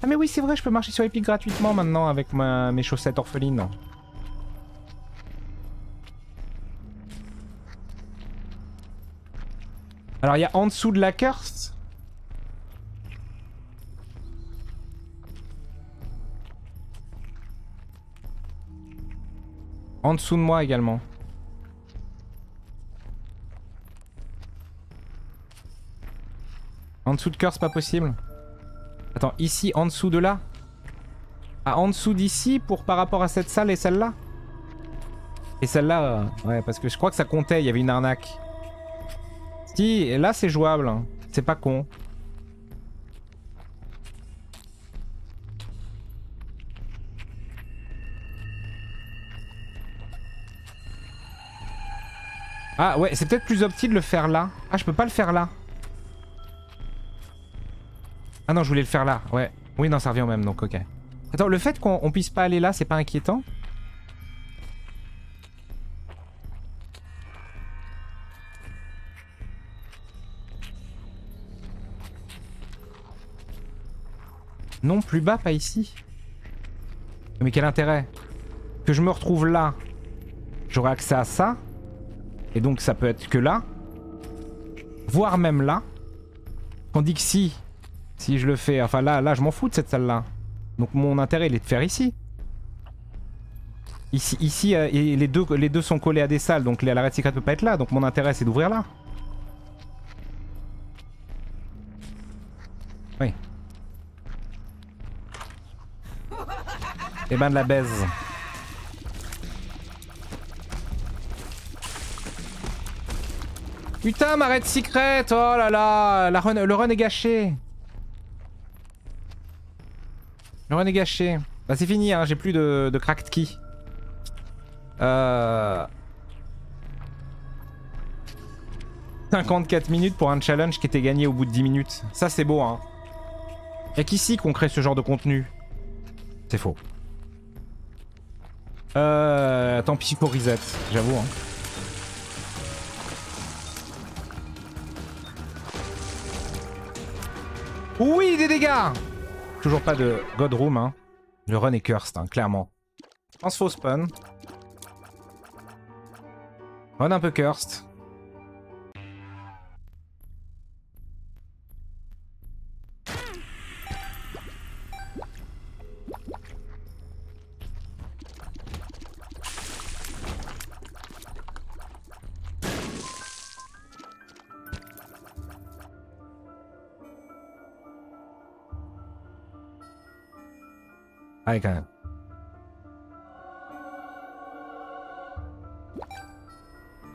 Ah mais oui c'est vrai, je peux marcher sur Epic gratuitement maintenant avec ma... mes chaussettes orphelines. Alors il y a en dessous de la curse. En dessous de moi également. En dessous de curse, pas possible. Attends, ici, en dessous de là. Ah, en dessous d'ici pour par rapport à cette salle et celle-là. Et celle-là, euh, ouais, parce que je crois que ça comptait, il y avait une arnaque. Si, et là c'est jouable, c'est pas con. Ah ouais, c'est peut-être plus opti de le faire là. Ah, je peux pas le faire là. Ah non, je voulais le faire là, ouais. Oui, non, ça revient au même, donc ok. Attends, le fait qu'on puisse pas aller là, c'est pas inquiétant? Non, plus bas, pas ici. Mais quel intérêt? Que je me retrouve là, j'aurai accès à ça. Et donc ça peut être que là. Voire même là. Tandis que si... Si je le fais, enfin là, là je m'en fous de cette salle-là. Donc mon intérêt il est de faire ici. Ici, ici euh, et les, deux, les deux sont collés à des salles, donc la Red Secret peut pas être là, donc mon intérêt c'est d'ouvrir là. Oui. Et ben de la baise. Putain ma Red Secret, oh là là, la run, le run est gâché. Le run est gâché. Bah c'est fini, hein, j'ai plus de, de Cracked Key. Euh... cinquante-quatre minutes pour un challenge qui était gagné au bout de dix minutes. Ça c'est beau, hein. Y'a qu'ici qu'on crée ce genre de contenu. C'est faux. Euh... Tant pis pour reset, j'avoue, hein. Oui, des dégâts! Toujours pas de God Room, hein. Le run est cursed, hein, clairement. Pense faux spawn. Run un peu cursed. Allez quand même.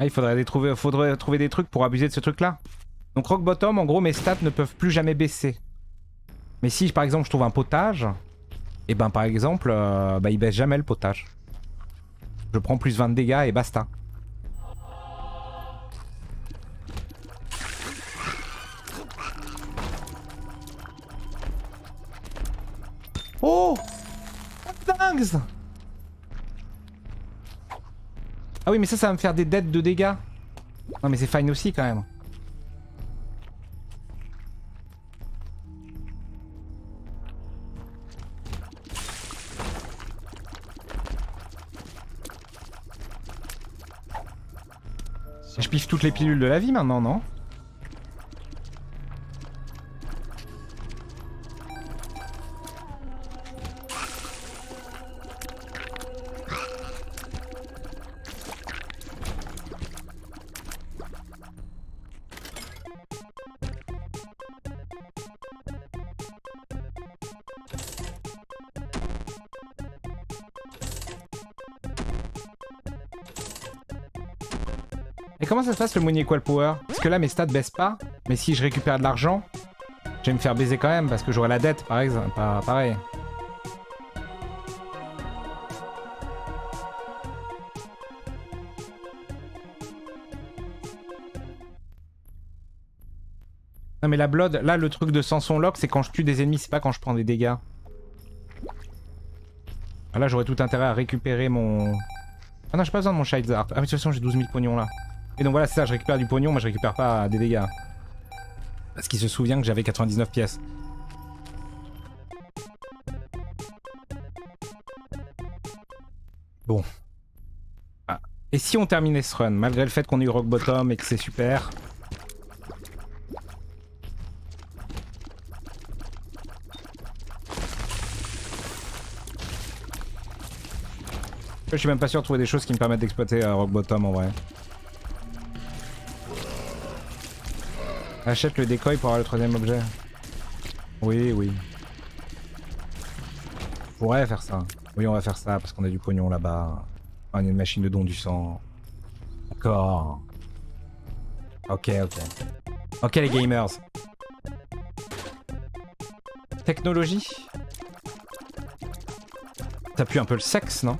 Ah, il faudrait trouver, faudrait trouver des trucs pour abuser de ce truc-là. Donc Rock Bottom, en gros, mes stats ne peuvent plus jamais baisser. Mais si, par exemple, je trouve un potage, et eh ben par exemple, euh, bah, il baisse jamais le potage. Je prends plus vingt de dégâts et basta. Oh! Ah oui mais ça ça va me faire des dettes de dégâts. Non mais c'est fine aussi quand même. Je piffe toutes les pilules de la vie maintenant, non? Et comment ça se passe le Money Equal Power? Parce que là mes stats baissent pas, mais si je récupère de l'argent, je vais me faire baiser quand même parce que j'aurai la dette par exemple, pas pareil. Non mais la Blood, là le truc de Samson Lock c'est quand je tue des ennemis, c'est pas quand je prends des dégâts. Alors là j'aurais tout intérêt à récupérer mon... Ah non j'ai pas besoin de mon Child's Art, ah mais de toute façon j'ai douze mille pognons là. Et donc voilà, c'est ça, je récupère du pognon, moi je récupère pas des dégâts. Parce qu'il se souvient que j'avais quatre-vingt-dix-neuf pièces. Bon. Ah. Et si on terminait ce run, malgré le fait qu'on ait eu Rock Bottom et que c'est super. Je suis même pas sûr de trouver des choses qui me permettent d'exploiter Rock Bottom en vrai. Achète le décoil pour avoir le troisième objet. Oui, oui. On pourrait faire ça. Oui, on va faire ça parce qu'on a du pognon là-bas. On a une machine de don du sang. D'accord. Ok, ok. Ok les gamers. Technologie. Ça pue un peu le sexe, non?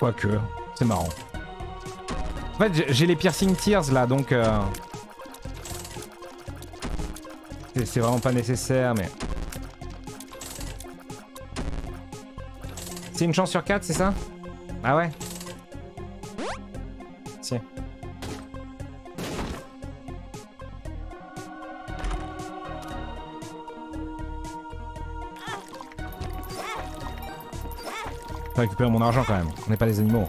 Quoique, c'est marrant. En fait, j'ai les piercing tears là, donc... Euh... C'est vraiment pas nécessaire, mais... C'est une chance sur quatre, c'est ça? Ah ouais? Si. Je vais récupérer mon argent quand même, on n'est pas des animaux.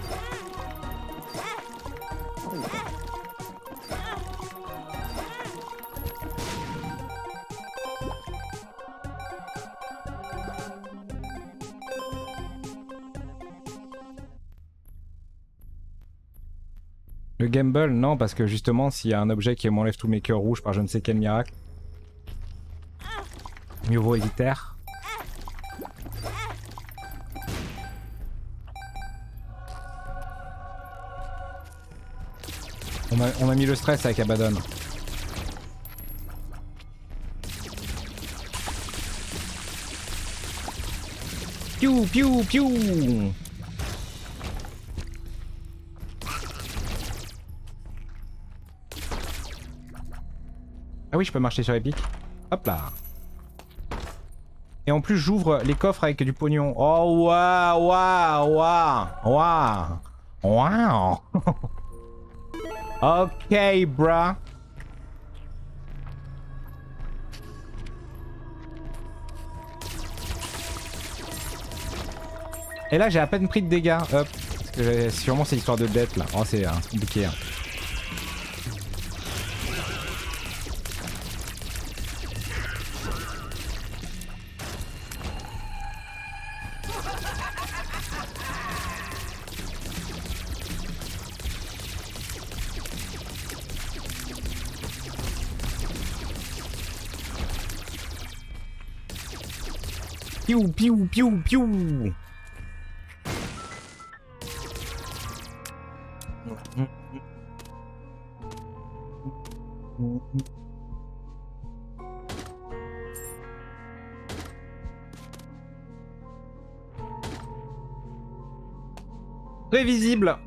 Le gamble, non, parce que justement, s'il y a un objet qui m'enlève tous mes cœurs rouges par je ne sais quel miracle, mieux vaut éviter. On a, on a mis le stress avec Abaddon. Piou, piou, piou. Ah oui, je peux marcher sur les pics. Hop là. Et en plus, j'ouvre les coffres avec du pognon. Oh, waouh, waouh, waouh, waouh, waouh. Ok, bruh. Et là, j'ai à peine pris de dégâts. Hop. Parce que sûrement, c'est l'histoire de dette là. Oh, c'est euh, compliqué. Hein. Piou, piou, piou, piou. Prévisible.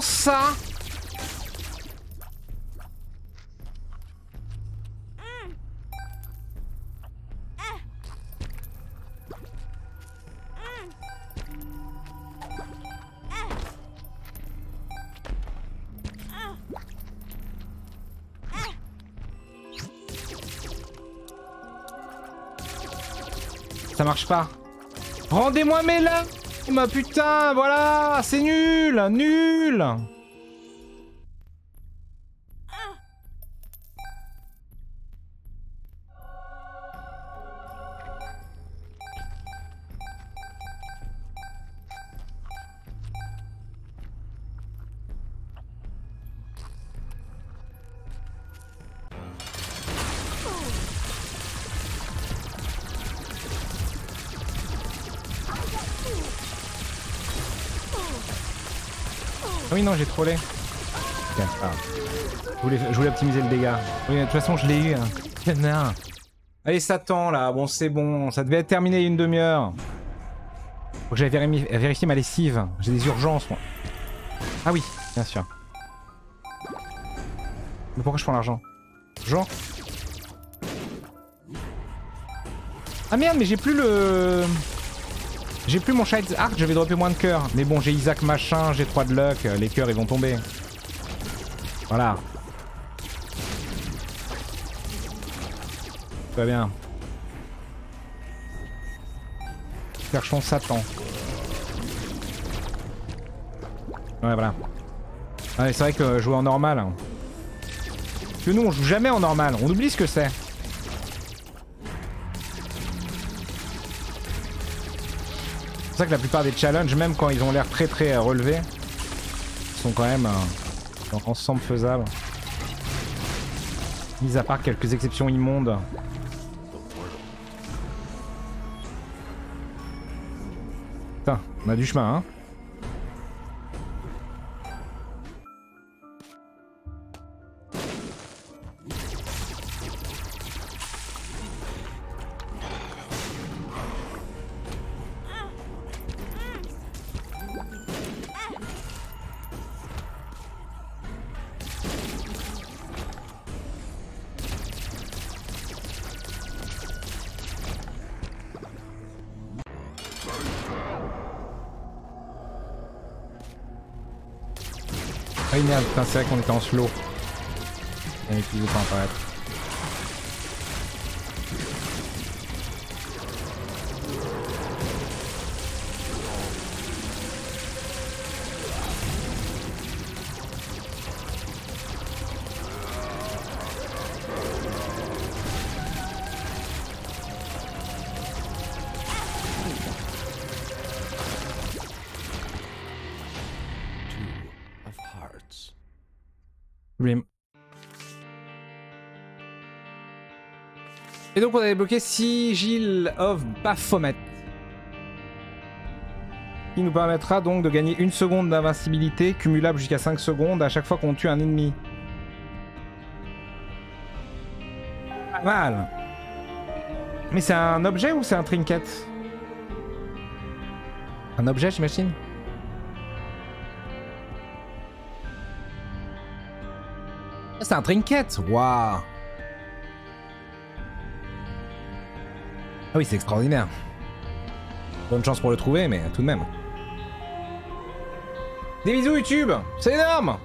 ça. Ça marche pas. Rendez-moi mes lames, putain, voilà, c'est nul, nul. Oui, non, j'ai trollé. Putain, ah. je, voulais, je voulais optimiser le dégât. Oui, de toute façon, je l'ai eu. Hein. Allez, Satan, là. Bon, c'est bon. Ça devait être terminé une demi-heure. Faut que j'aille vérifier ma lessive. J'ai des urgences, moi. Ah oui, bien sûr. Mais pourquoi je prends l'argent? Genre. Ah merde, mais j'ai plus le... J'ai plus mon Child's Art, je vais dropper moins de cœurs. Mais bon, j'ai Isaac machin, j'ai trois de luck, les cœurs ils vont tomber. Voilà. Tout va bien. Cherchons Satan. Ouais, voilà. Ouais, c'est vrai que jouer en normal. Hein. Parce que nous on joue jamais en normal, on oublie ce que c'est. C'est pour ça que la plupart des challenges, même quand ils ont l'air très très relevés, sont quand même euh, ensemble faisables. Mis à part quelques exceptions immondes. Putain, on a du chemin hein. Putain, c'est vrai qu'on était en slow. Il y a plus de temps à apparaître. Et donc on a débloqué Sigil of Baphomet. Qui nous permettra donc de gagner une seconde d'invincibilité, cumulable jusqu'à cinq secondes à chaque fois qu'on tue un ennemi. Pas mal. Mais c'est un objet ou c'est un trinket? Un objet j'imagine. C'est un trinket, waouh. Ah oui, c'est extraordinaire. Bonne chance pour le trouver, mais tout de même. Des bisous YouTube, c'est énorme.